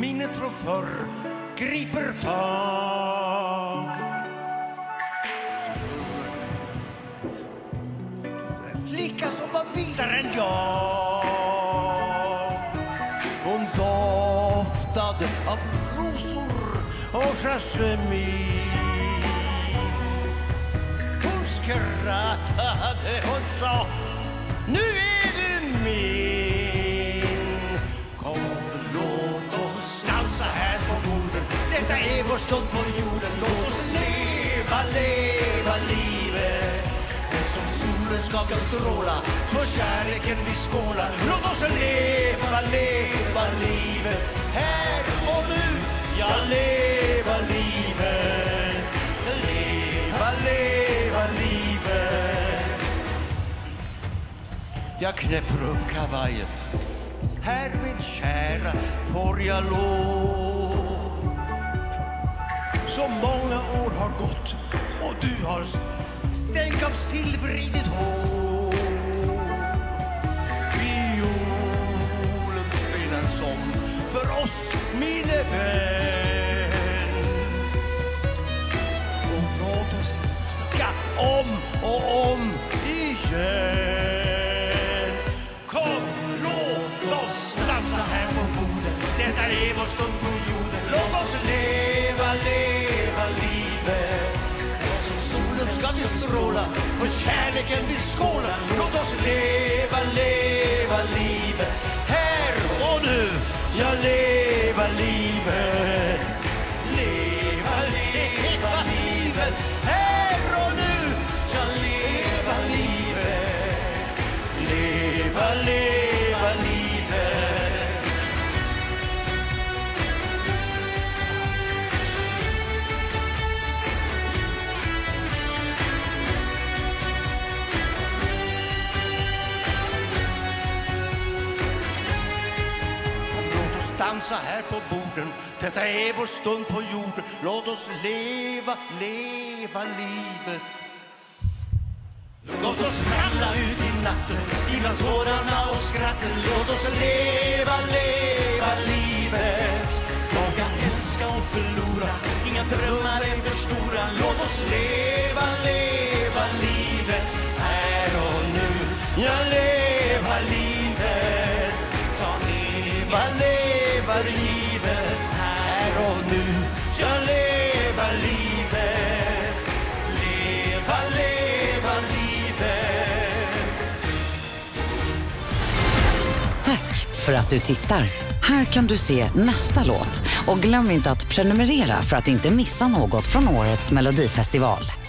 minnet från förr griper tag. En flicka som var vildare än jag. Hon doftade av rosor och jasmin. Hon skrattade och sa, nu är du min. Detta är vår stund på jorden. Låt oss leva livet. Det som solen ska stråla, för kärleken vi skålar. Låt oss leva livet. Här och nu, ja, leva livet. Leva livet. Jag knäpper upp kavajen. Här min kära får jag lov. Så många år har gått och du har stänk av silver i ditt hår. Violen spelar som för oss, mine vän. Och låt oss ska om och om igen. Kom, låt oss dansa här på borden. Detta är vår stund på jorden. Låt oss leva livet. Och som solen ska vi stråla, för kärleken vi skålar. Låt oss leva livet. Här och nu, ja, leva livet. Leva livet. Här och nu, ja, leva livet. Leva livet. Dansa här på borden, detta är vår stund på jorden. Låt oss leva livet. Låt oss ramla ut i natten, ibland tårarna och skratten. Låt oss leva livet. Våga älska och förlora, inga drömmar är för stora. Låt oss leva livet. Här och nu, ja, leva livet. Ta livet. Livet här och nu, jag lever livet. Leva livet. Tack för att du tittar. Här kan du se nästa låt. Och glöm inte att prenumerera för att inte missa något från årets Melodifestival.